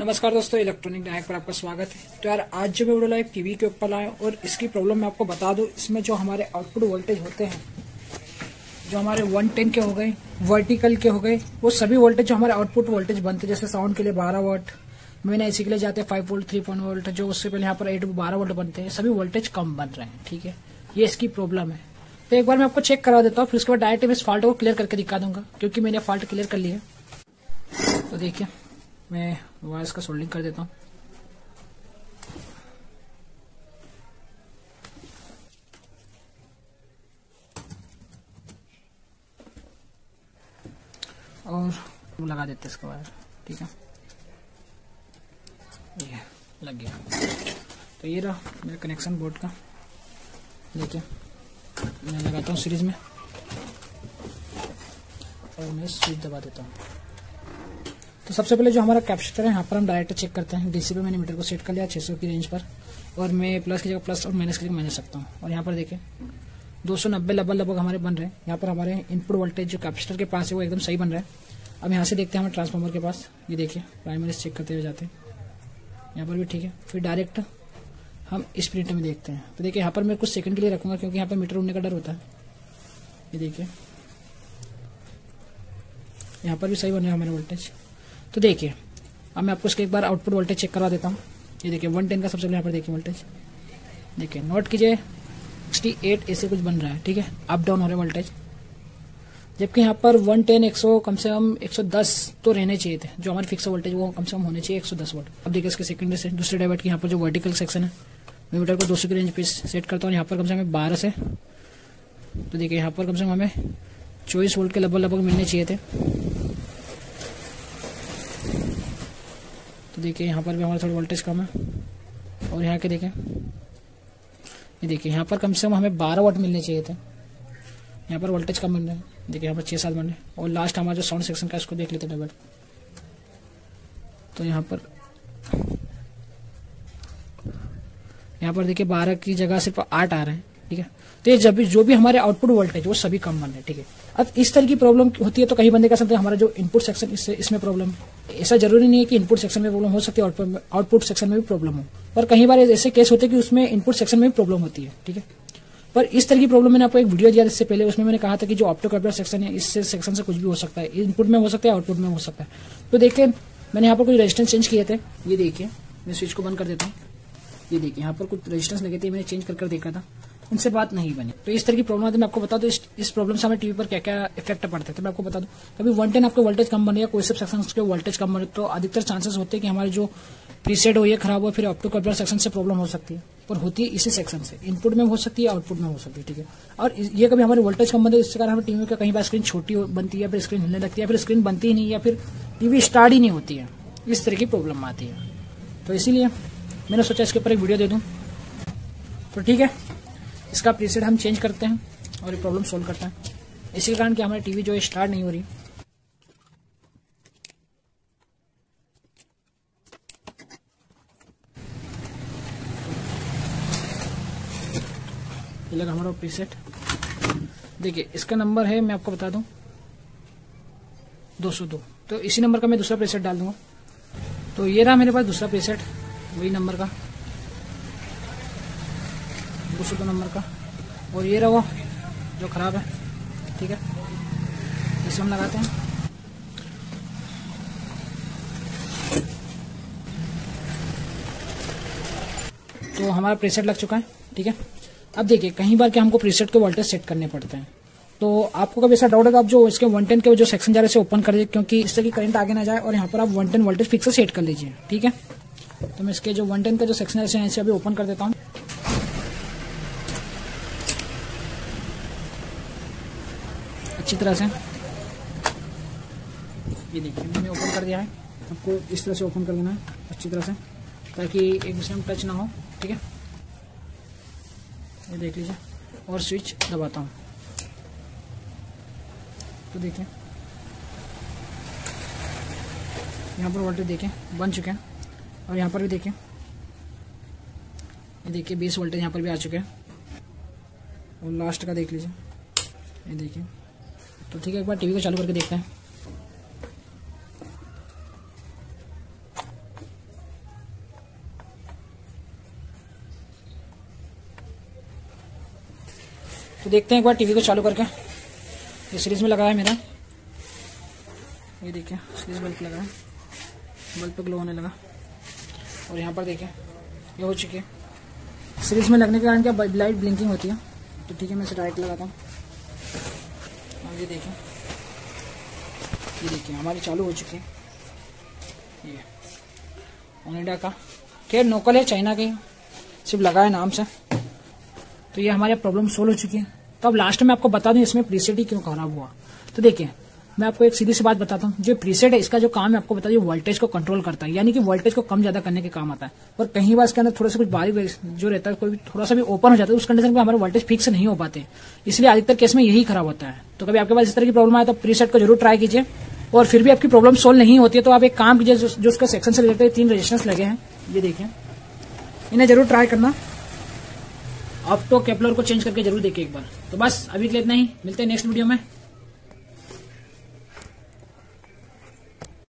नमस्कार दोस्तों, इलेक्ट्रॉनिक नायक पर आपका स्वागत है। तो यार आज जो मैं वीडियो लाइव टीवी के ऊपर लाया और इसकी प्रॉब्लम मैं आपको बता दूं, इसमें जो हमारे आउटपुट वोल्टेज होते हैं, जो हमारे 110 के हो गए, वर्टिकल के हो गए, वो सभी वोल्टेज जो हमारे आउटपुट वोल्टेज बनते हैं, जैसे साउंड के लिए 12 वोल्ट, मैंने इसी के लिए जाते हैं 5 वोल्ट, 3 वोल्ट, जो उससे पहले यहाँ पर 8 12 वोल्ट बनते हैं, सभी वोल्टेज कम बन रहे हैं। ठीक है, ये इसकी प्रॉब्लम है। तो एक बार मैं आपको चेक करवा देता हूँ, फिर उसके बाद डायरेक्ट मैं इस फॉल्ट को क्लियर करके दिखा दूंगा, क्योंकि मैंने फॉल्ट क्लियर कर लिया। तो देखिए, मैं वायर्स का सोल्डिंग कर देता हूँ। और लगा देते हैं इसका वायर। ठीक है, ये लग गया। तो ये रहा मेरा कनेक्शन बोर्ड का। देखिए, मैं लगाता हूँ सीरीज में और मैं स्विच दबा देता हूँ। तो सबसे पहले जो हमारा कैपेसिटर है, यहाँ पर हम डायरेक्ट चेक करते हैं। डीसी पे मैंने मीटर को सेट कर लिया 600 की रेंज पर, और मैं प्लस की जगह प्लस और माइनस की जगह माइनस सकता हूँ। और यहाँ पर देखें 290 लगभग हमारे बन रहे हैं। यहाँ पर हमारे इनपुट वोल्टेज जो कैपेसिटर के पास है वो एकदम सही बन रहा है। अब यहाँ से देखते हैं हमारे ट्रांसफार्मर के पास। ये देखिए, प्राइमरी चेक करते हुए जाते हैं, यहाँ पर भी ठीक है। फिर डायरेक्ट हम इस प्रिंट में देखते हैं। तो देखिए, यहाँ पर मैं कुछ सेकंड के लिए रखूँगा, क्योंकि यहाँ पर मीटर उड़ने का डर होता है। ये देखिए, यहाँ पर भी सही बन रहा है हमारा वोल्टेज। तो देखिए, अब मैं आपको इसके एक बार आउटपुट वोल्टेज चेक करवा देता हूँ। ये देखिए 110 का सबसे पहले यहाँ पर देखिए वोल्टेज, देखिए नोट कीजिए 68 ऐसे कुछ बन रहा है। ठीक है, अप डाउन हो रहा है वोल्टेज, जबकि यहाँ पर 110 100 कम से कम 110 तो रहने चाहिए थे। जो हमारे फिक्स वोल्टेज वो कम से कम होने चाहिए 110 वोल्ट। अब देखिए इसके सेकेंडरी से दूसरे डायवर्ट की यहाँ पर जो वर्टिकल सेक्शन है, मैं मीटर को 200 की रेंज पे सेट करता हूँ। यहाँ पर कम से कम 12 से, तो देखिए यहाँ पर कम से कम हमें 24 वोल्ट के लगभग मिलने चाहिए थे। तो देखिए यहाँ पर भी हमारा थोड़ा वोल्टेज कम है। और यहाँ के देखें, ये देखिए यहाँ पर कम से कम हमें 12 वाट मिलने चाहिए थे। यहाँ पर वोल्टेज कम मिल रहा है। देखिए यहाँ पर 6-7 बन रहे हैं। और लास्ट हमारा जो साउंड सेक्शन का, इसको देख लेते हैं डबल। तो यहाँ पर देखिए 12 की जगह सिर्फ 8 आ रहे हैं। ठीक है, तो ये जो भी हमारे आउटपुट वोल्टेज वो सभी कम बन रहे हैं। ठीक है, अब इस तरह की प्रॉब्लम होती है तो कहीं बंदे का समझते हैं हमारा जो इनपुट सेक्शन इसमें प्रॉब्लम है। ऐसा जरूरी नहीं है कि इनपुट सेक्शन में प्रॉब्लम हो सकती है, आउटपुट सेक्शन में भी प्रॉब्लम हो। पर कई बार ऐसे केस होते हैं कि उसमें इनपुट सेक्शन में भी प्रॉब्लम होती है। ठीक है, पर इस तरह की प्रॉब्लम मैंने आपको एक वीडियो दिया इससे पहले, उसमें मैंने कहा था कि जो ऑप्टोकैप्लर सेक्शन है, इससे सेक्शन से कुछ भी हो सकता है, इनपुट में हो सकता है, आउटपुट में हो सकता है। तो देखिए, मैंने यहाँ पर कुछ रेजिस्टेंस चेंज किए थे। ये देखिए, मैं स्विच को बंद कर देता हूँ। ये देखिए यहाँ पर कुछ रेजिस्टेंस लगे थे, मैंने चेंज कर देखा था, उनसे बात नहीं बनी। तो इस तरह की प्रॉब्लम आती, मैं आपको बता दूं इस प्रॉब्लम से हमें टीवी पर क्या क्या इफेक्ट पड़ता है। तो मैं आपको बता दूं, कभी 110 आपके वोल्टेज कम बने या कोई सब सेक्शन के वोल्टेज कम बने तो अधिकतर चांसेस होते हैं कि हमारे जो प्रीसेट हो ये खराब हो, फिर ऑप्टोकैप्लर सेक्शन से प्रॉब्लम हो सकती है। पर होती है इसी सेक्शन से, इनपुट में हो सकती है, आउटपुट में हो सकती है। ठीक है, और ये कभी हमारे वोल्टेज कम बने तो इसके कारण हमें टीवी का कहीं बार स्क्रीन छोटी बनती है, या फिर स्क्रीन हिलने लगती है, या फिर स्क्रीन बनती ही नहीं, या फिर टीवी स्टार्ट ही नहीं होती है। इस तरह की प्रॉब्लम आती है। तो इसीलिए मैंने सोचा इसके ऊपर एक वीडियो दे दूँ। तो ठीक है, इसका प्रीसेट हम चेंज करते हैं और ये प्रॉब्लम सॉल्व करते हैं। इसी के कारण कि हमारी टीवी जो है स्टार्ट नहीं हो रही। ये लगा हमारा प्रीसेट। देखिए इसका नंबर है, मैं आपको बता दूं 202। तो इसी नंबर का मैं दूसरा प्रीसेट डाल दूंगा। तो ये रहा मेरे पास दूसरा प्रीसेट, वही नंबर का 202 नंबर का। और ये रहा वो जो खराब है। ठीक है, इसे हम लगाते हैं। तो हमारा प्रीसेट लग चुका है। ठीक है, अब देखिए कहीं बार क्या हमको प्रीसेट के वोल्टेज सेट करने पड़ते हैं। तो आपको कभी ऐसा डाउट है तो आप जो इसके 110 के जो सेक्शन जा रहे हैं ओपन कर दीजिए, क्योंकि इससे कि करंट आगे ना जाए। और यहाँ पर आप 110 वोल्टेज फिक्स सेट कर लीजिए। ठीक है, तो मैं इसके जो 110 का जो सेक्शन है इसे अभी ओपन कर देता हूँ। अच्छी तरह से ये देखिए मैंने ओपन कर दिया है। आपको इस तरह से ओपन कर लेना है अच्छी तरह से, ताकि एक दूसरे में टच ना हो। ठीक है, ये देख लीजिए। और स्विच दबाता हूँ। तो देखिए यहाँ पर वोल्टेज देखें बन चुके हैं। और यहाँ पर भी देखें, ये देखिए 20 वोल्टेज यहाँ पर भी आ चुके हैं। और लास्ट का देख लीजिए, ये देखिए। तो ठीक है, एक बार टीवी को चालू करके देखते हैं। तो देखते हैं एक बार टीवी को चालू करके। ये सीरीज में लगा है मेरा, ये देखिए सीरीज बल्ब लगा है, बल्ब पर ग्लो होने लगा। और यहाँ पर देखिए ये हो चुकी है, सीरीज में लगने के कारण क्या बल्ब लाइट ब्लिंकिंग होती है। तो ठीक है मैं इसे डायरेक्ट लगाता हूँ और ये देखिए हमारी चालू हो चुकी है। ये ओनिडा का खैर नोकल है, चाइना के सिर्फ लगा है नाम से। तो ये हमारी प्रॉब्लम सोल्व हो चुकी है। तो अब लास्ट में आपको बता दूँ इसमें प्रीसेट ही क्यों खराब हुआ। तो देखिए मैं आपको एक सीधी सी बात बताता हूँ, जो प्रीसेट है इसका जो काम है आपको बता दें वोल्टेज को कंट्रोल करता है, यानी कि वोल्टेज को कम ज्यादा करने के काम आता है। और कहीं बार इसके अंदर थोड़ा सा कुछ बारीक जो रहता है, कोई थोड़ा सा भी ओपन हो जाता है, उस कंडीशन में हमारे वोल्टेज फिक्स नहीं हो पाते, इसलिए अधिकतर केस में यही खराब होता है। तो कभी आपके पास इस तरह की प्रॉब्लम आए तो प्रीसेट को जरूर ट्राई कीजिए। और फिर भी आपकी प्रॉब्लम सोल्व नहीं होती है तो आप एक काम कीजिए, जो उसका सेक्शन से रिलेटेड 3 रजिस्टेंस लगे हैं ये देखें, इन्हें जरूर ट्राई करना। ऑप्टो केपलर को चेंज करके जरूर देखिए एक बार। तो बस अभी के लिए इतना ही, मिलते हैं नेक्स्ट वीडियो में।